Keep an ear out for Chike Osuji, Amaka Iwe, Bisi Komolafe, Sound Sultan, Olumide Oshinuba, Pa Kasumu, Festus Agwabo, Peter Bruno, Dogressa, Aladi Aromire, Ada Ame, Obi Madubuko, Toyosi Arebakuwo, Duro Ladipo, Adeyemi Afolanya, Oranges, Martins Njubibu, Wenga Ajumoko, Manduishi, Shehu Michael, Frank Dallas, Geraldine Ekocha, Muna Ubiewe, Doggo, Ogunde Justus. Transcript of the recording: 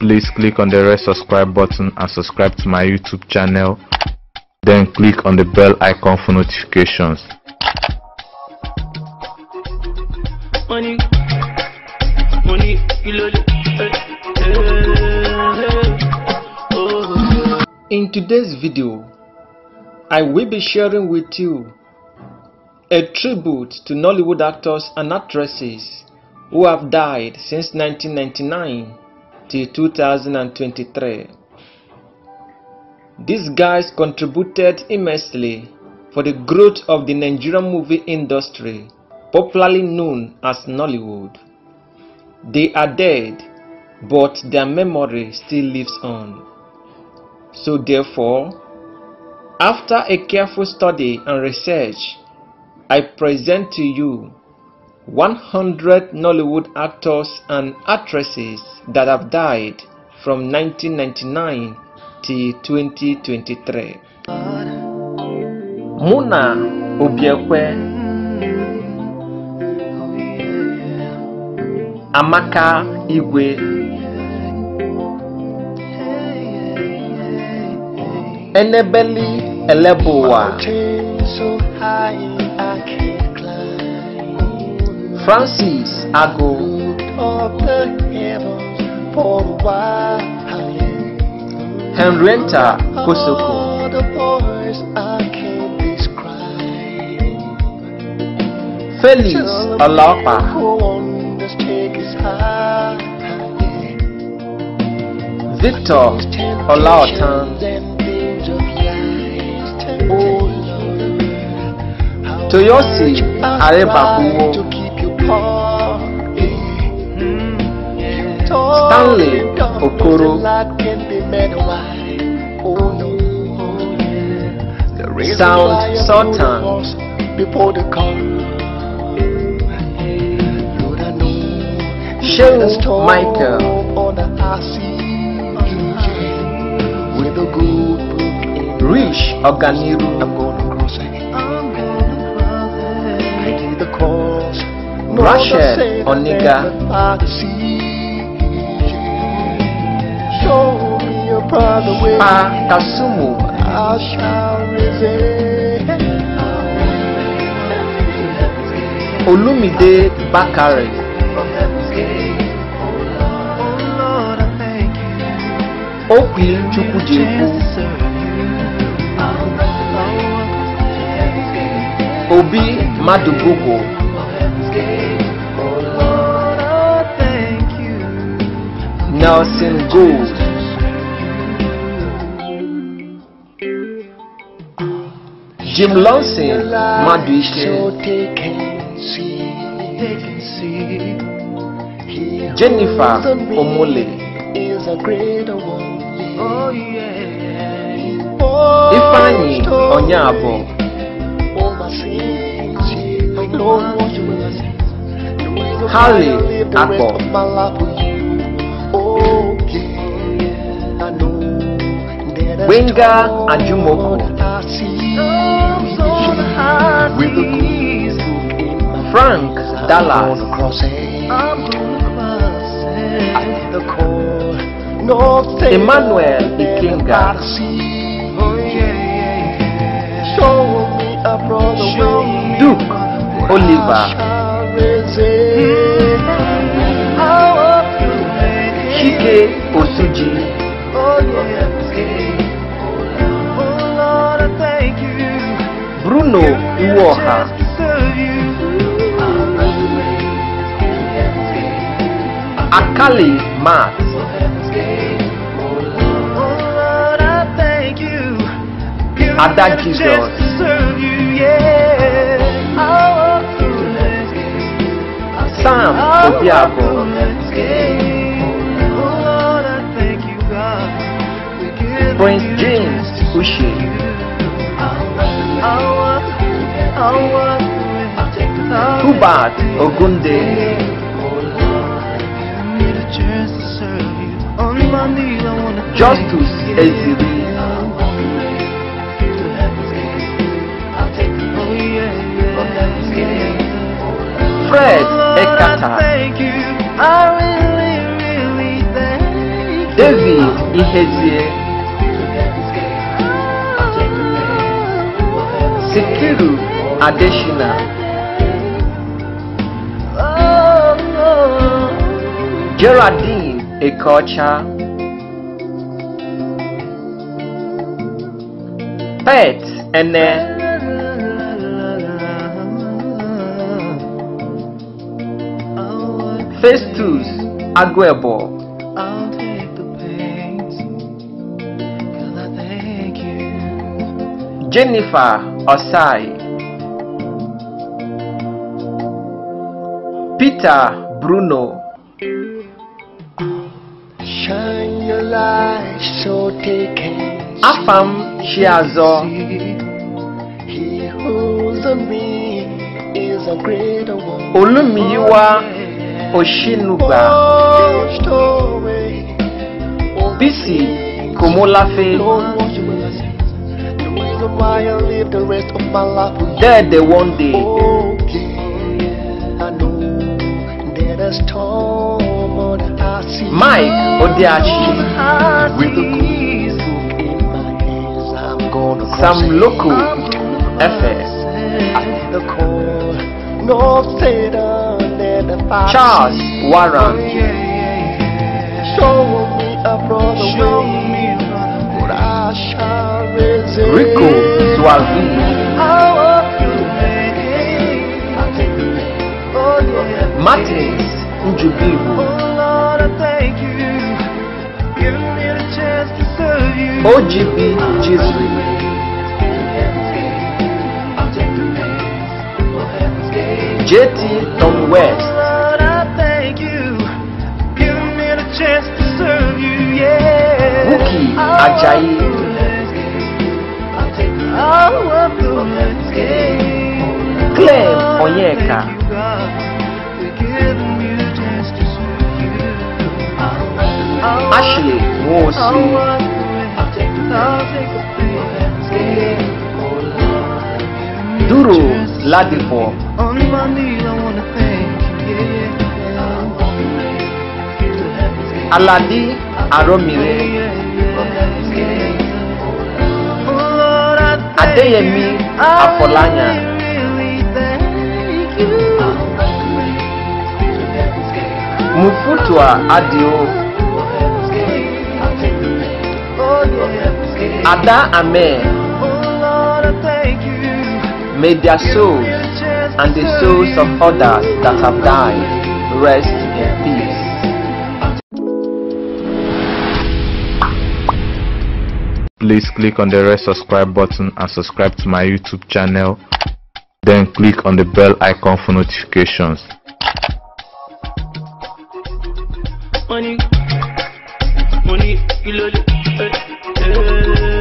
Please click on the red subscribe button and subscribe to my YouTube channel. Then click on the bell icon for notifications. Money, money, in today's video, I will be sharing with you a tribute to Nollywood actors and actresses who have died since 1999 till 2023. These guys contributed immensely for the growth of the Nigerian movie industry, popularly known as Nollywood. They are dead, but their memory still lives on. So therefore, after a careful study and research, I present to you 100 Nollywood actors and actresses that have died from 1999 till 2023. Muna Ubiewe, Amaka Iwe, Enebeli Eleboa, Francis Ago, Henrietta Kosoko, Felix Olaopa, Victor Olaotan, Toyosi Arebakuwo, Stanley Okoro, Sound Sultan, Shehu Michael, Rich Oganiru, Rashid Oniga, Pa Kasumu, Olumide Bakare, Obi Chukwensi, Obi Madubuko, Nelson Gold, Jim Lawson, Manduishi, Jennifer Omole, Ifani Onyabo, Harley Akpo, Wenga Ajumoko, Frank Dallas, Emmanuel Ikenga, Duke Oliver, Chike Osuji, Bruno Uoha, Akali Matt, Adagi Jones, Sam Obiabo, Prince James Ushi, Tubat Ogunde Justus, Eziri Fred Ekata, David Ihezie, Sekiru Adeshina, Geraldine Ekocha, Pet Ene, Festus Agwabo, Jennifer Osai, Peter Bruno, Shine your light, so take it. Afam Shiazo, he holds on me is a great award. Olumide Oshinuba, Bisi Komolafe, There the one day, Mike Odiachi, with the keys in my hands, I'm gonna Sam Loco, FS, Charles Warren, Rico Suavi, Martins Njubibu, OGB Jizri, JT Tom West, Wookie Ajayi, Claire Onyeka, Ashley Wosu, Duro Ladipo, Aladi Aromire, Adeyemi Afolanya, Mufutwa Adio, Ada Ame, May their souls and the souls of others that have died rest in peace. Please click on the red subscribe button and subscribe to my YouTube channel. Then click on the bell icon for notifications. Money. Money.